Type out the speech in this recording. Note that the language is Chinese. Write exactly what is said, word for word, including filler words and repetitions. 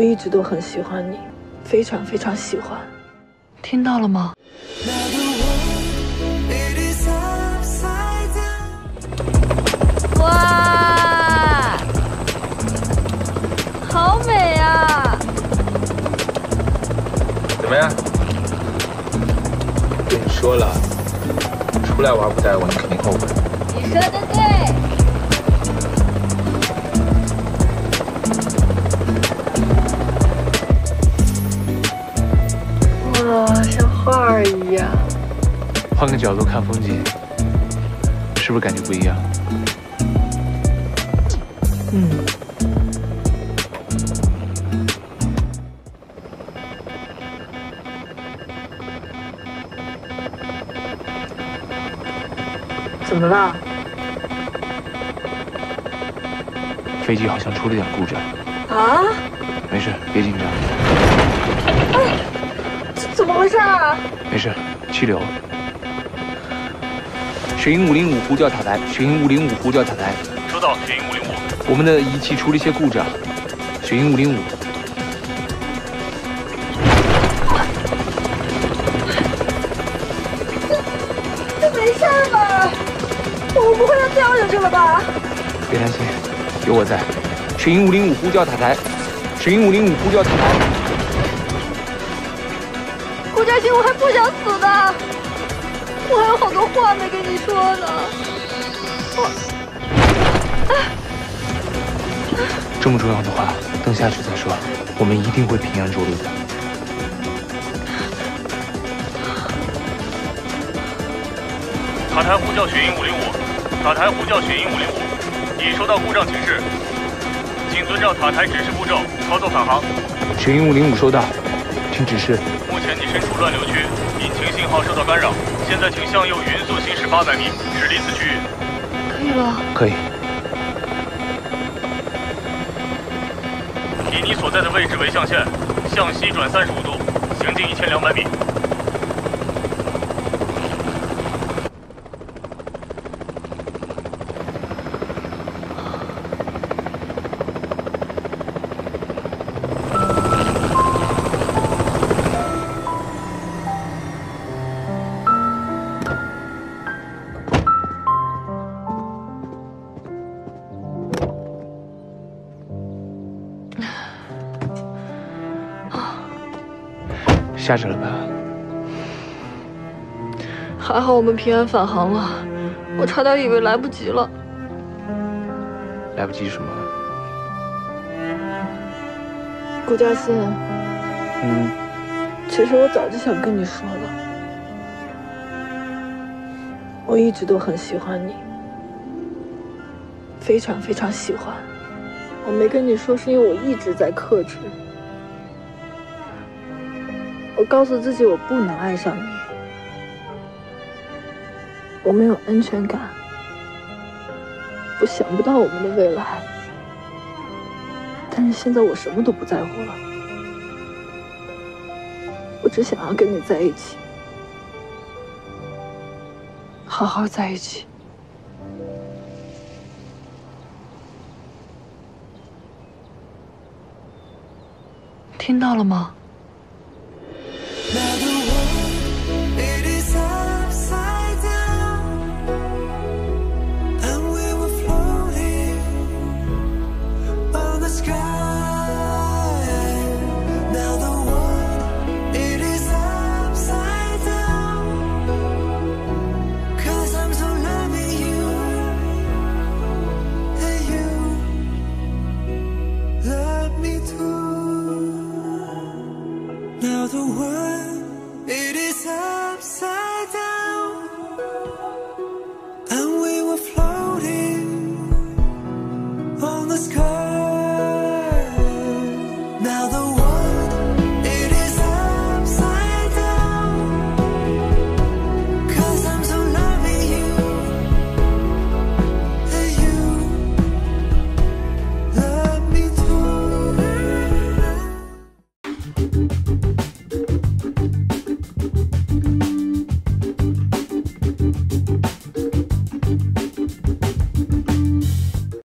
我一直都很喜欢你，非常非常喜欢。听到了吗？哇，好美啊！怎么样？跟你说了，出来玩不带我，你肯定后悔。你说的对。 画儿一样，换个角度看风景，是不是感觉不一样？嗯。怎么了？飞机好像出了点故障。啊？没事，别紧张。哎 怎么回事啊？没事，气流。雪鹰五零五呼叫塔台，雪鹰五零五呼叫塔台。收到，雪鹰五零五。我们的仪器出了一些故障，雪鹰五零五。这这没事吧？我不会要掉下去了吧？别担心，有我在。雪鹰五零五呼叫塔台，雪鹰五零五呼叫塔台。 我还不想死呢，我还有好多话没跟你说呢。我这么重要的话，等下去再说。我们一定会平安着陆的。塔台呼叫雪鹰五零五，塔台呼叫雪鹰五零五，已收到故障提示，请遵照塔台指示步骤操作返航。雪鹰五零五收到，听指示。 你身处乱流区，引擎信号受到干扰。现在请向右匀速行驶八百米，驶离此区域。可以了。可以。以你所在的位置为象限，向西转三十五度，行进一千两百米。下去了吧？还好我们平安返航了，我差点以为来不及了。来不及什么？顾嘉欣，嗯，其实我早就想跟你说了，我一直都很喜欢你，非常非常喜欢。我没跟你说是因为我一直在克制。 我告诉自己，我不能爱上你，我没有安全感，我想不到我们的未来。但是现在我什么都不在乎了，我只想要跟你在一起，好好在一起。听到了吗？